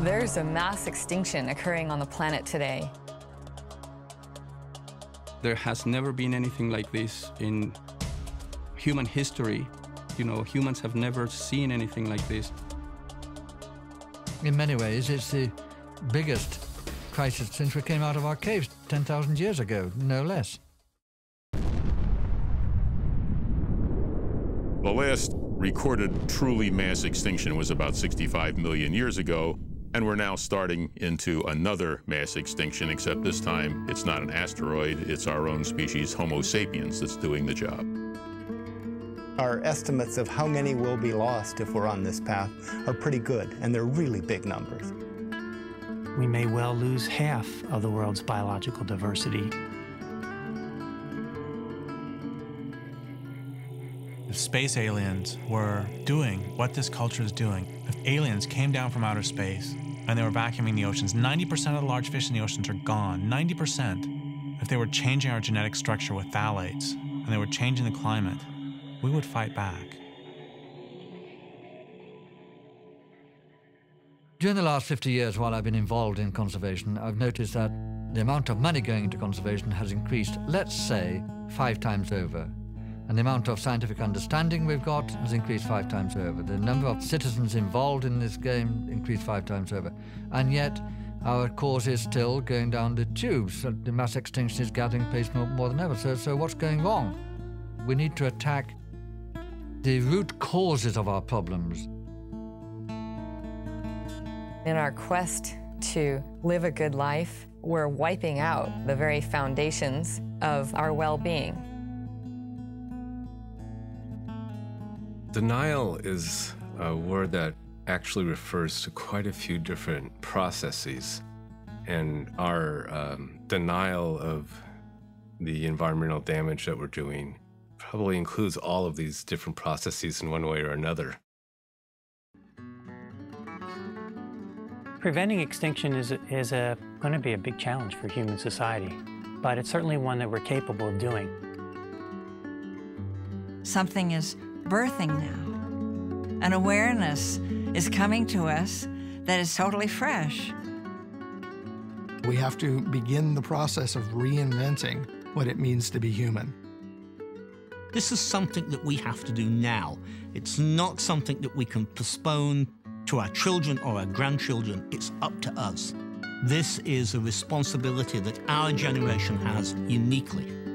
There's a mass extinction occurring on the planet today. There has never been anything like this in human history. You know, humans have never seen anything like this. In many ways, it's the biggest crisis since we came out of our caves 10,000 years ago, no less. The last recorded truly mass extinction was about 65 million years ago, and we're now starting into another mass extinction, except this time it's not an asteroid, it's our own species, Homo sapiens, that's doing the job. Our estimates of how many will be lost if we're on this path are pretty good, and they're really big numbers. We may well lose half of the world's biological diversity. If space aliens were doing what this culture is doing, if aliens came down from outer space and they were vacuuming the oceans, 90% of the large fish in the oceans are gone, 90%. If they were changing our genetic structure with phthalates and they were changing the climate, we would fight back. During the last 50 years while I've been involved in conservation, I've noticed that the amount of money going into conservation has increased, let's say, 5 times over. And the amount of scientific understanding we've got has increased 5 times over. The number of citizens involved in this game increased 5 times over. And yet, our cause is still going down the tubes. The mass extinction is gathering pace more than ever. So what's going wrong? We need to attack the root causes of our problems. In our quest to live a good life, we're wiping out the very foundations of our well-being. Denial is a word that actually refers to quite a few different processes, and our denial of the environmental damage that we're doing probably includes all of these different processes in one way or another. Preventing extinction is going to be a big challenge for human society, but it's certainly one that we're capable of doing. Something is birthing now. An awareness is coming to us that is totally fresh. We have to begin the process of reinventing what it means to be human. This is something that we have to do now. It's not something that we can postpone to our children or our grandchildren. It's up to us. This is a responsibility that our generation has uniquely.